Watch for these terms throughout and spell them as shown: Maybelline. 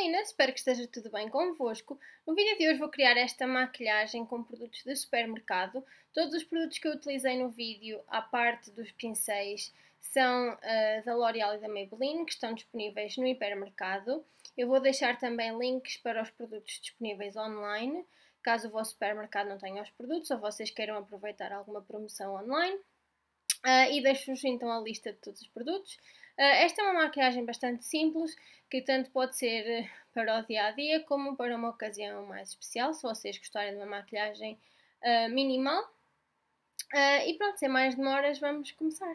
meninas, espero que esteja tudo bem convosco. No vídeo de hoje vou criar esta maquilhagem com produtos de supermercado. Todos os produtos que eu utilizei no vídeo, à parte dos pincéis, são da L'Oréal e da Maybelline, que estão disponíveis no hipermercado. Eu vou deixar também links para os produtos disponíveis online, caso o vosso supermercado não tenha os produtos ou vocês queiram aproveitar alguma promoção online. E deixo-vos então a lista de todos os produtos. Esta é uma maquilhagem bastante simples, que tanto pode ser para o dia-a-dia como para uma ocasião mais especial, se vocês gostarem de uma maquilhagem minimal. E pronto, sem mais demoras, vamos começar!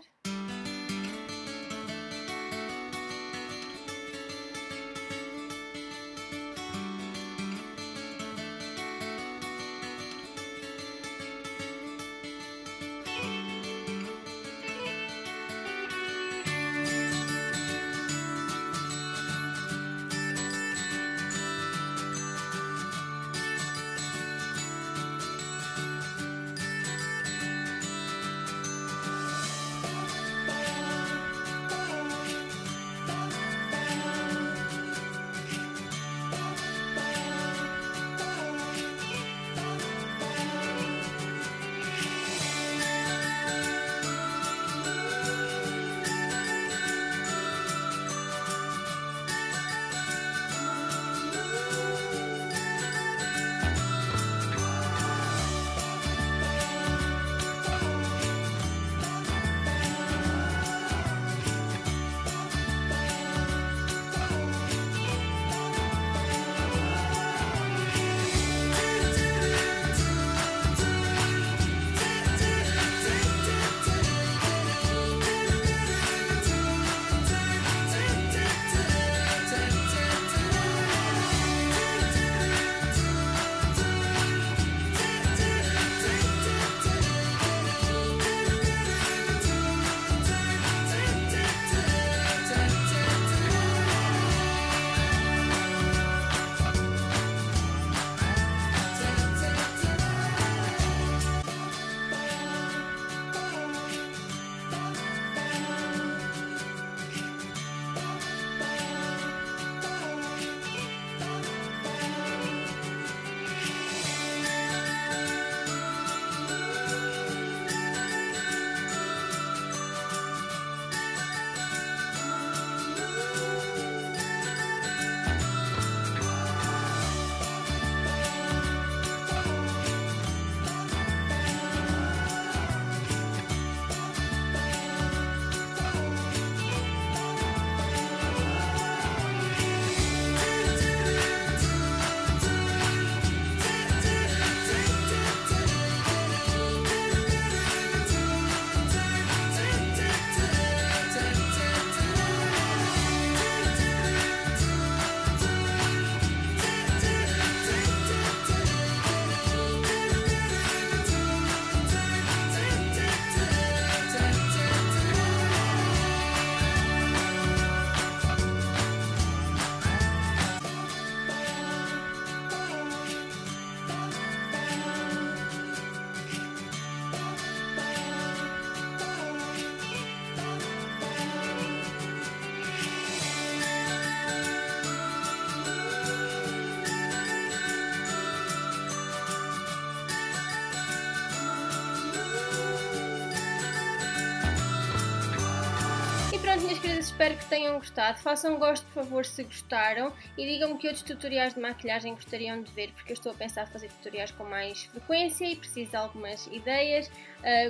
Minhas queridas, espero que tenham gostado. Façam um gosto, por favor, se gostaram, e digam-me que outros tutoriais de maquilhagem gostariam de ver, porque eu estou a pensar fazer tutoriais com mais frequência e preciso de algumas ideias.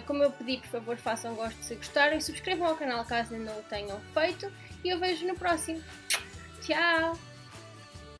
Como eu pedi, por favor, façam um gosto se gostaram e subscrevam ao canal caso ainda não o tenham feito, e eu vejo no próximo. Tchau!